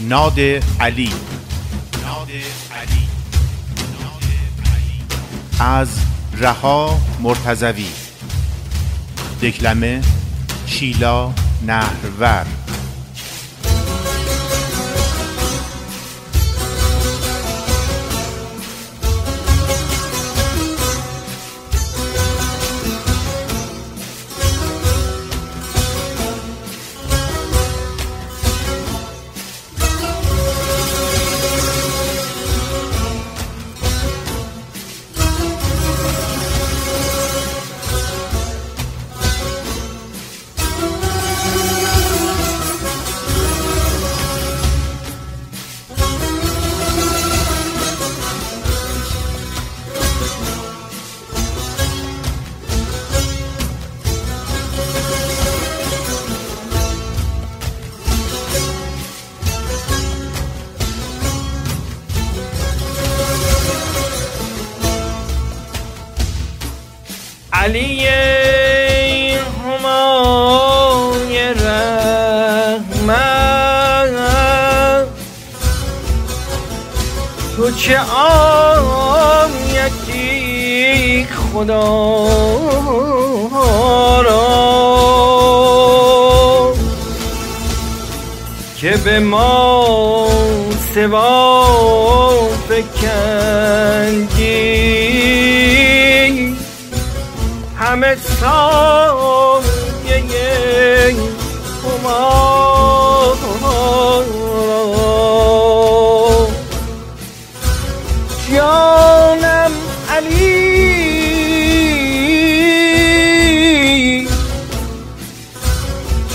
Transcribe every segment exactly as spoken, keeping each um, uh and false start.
ناده علی از رها مرتضوی، دکلمه شیلا نهرور. علی همای رحمت تو که آن یک خدا را که به ما سوا فکندی، همه سایه هما را. جانم علی،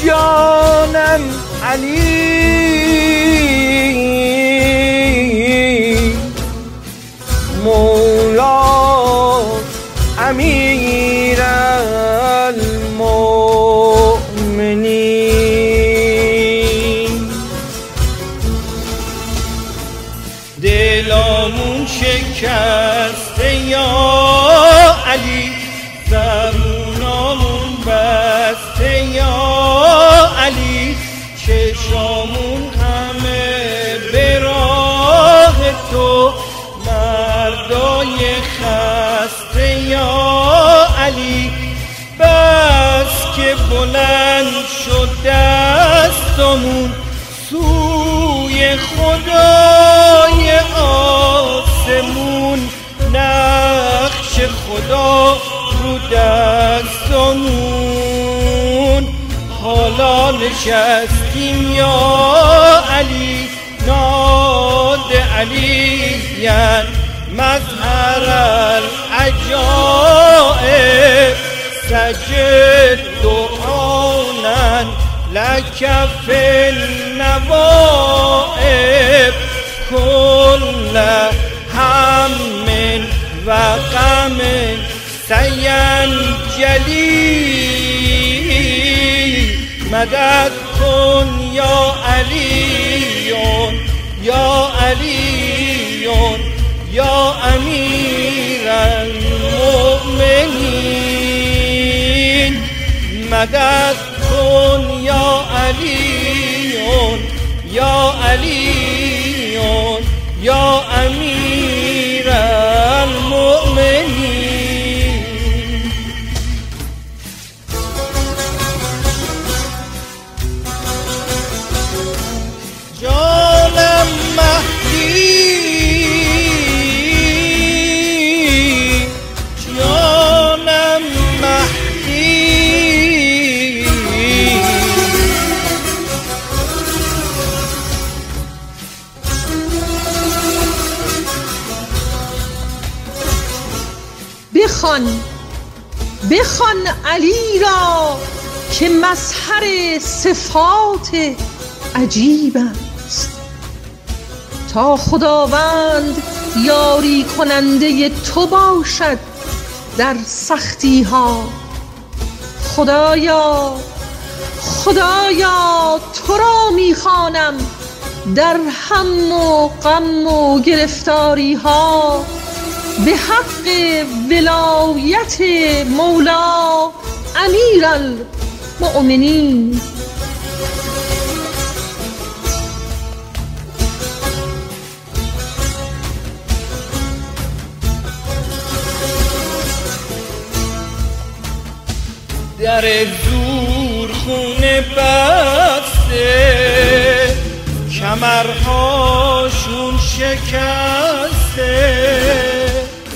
جانم علی، مولا امین المؤمنین. دلامون شکسته یا علی، زبونامون بسته یا علی، چشامون همه به راه تو، مردای خسته یا علی. بس که بلند شد دستمون سوی خدای آسمون، نقش خدا رو دستمون. حالا نشستیم یا علی، ناد علی یعنی مظهر العجائب، سجدت آناً لک فی النوائب، کل هم و غم سینجلی، مدد کن یا علیون یا علیون یا امیرالمؤمنین. مدد کن یا علیون یا علیون یا امیرالمؤمنین. بخوان بخوان علی را که مظهر صفات عجیب است، تا خداوند یاری کننده تو باشد در سختی ها. خدایا خدایا تو را میخوانم در هم و غم و گرفتاری ها، به حق ولایت مولا امیرالمؤمنین. در زور خونه بسته، کمرهاشون شکسته،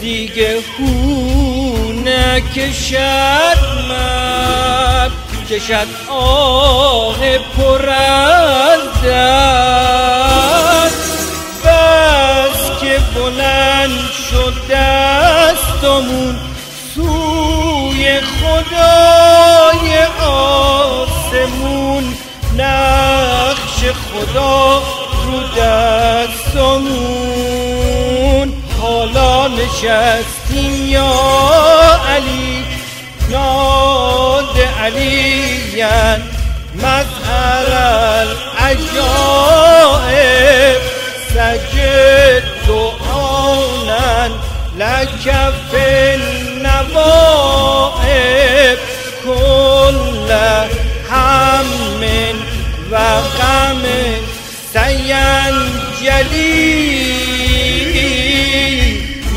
دیگه خونه کشد مرد، کشد آه پر از درد. بس که بلند شد دستمون سوی خدای آسمون، نقش خدا رو دستمون. حالا نشستیم یا علی، ناده علی‌اند مظهر العجائب، سجدت آناً لک فی النوائب، کل هم و غم سینجلی،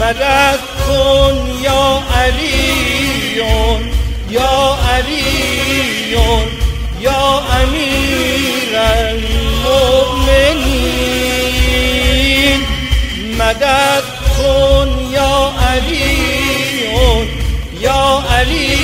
مدد کن یا علیون یا علیون یا امیرالمؤمنین، مدد کن یا علیون یا علی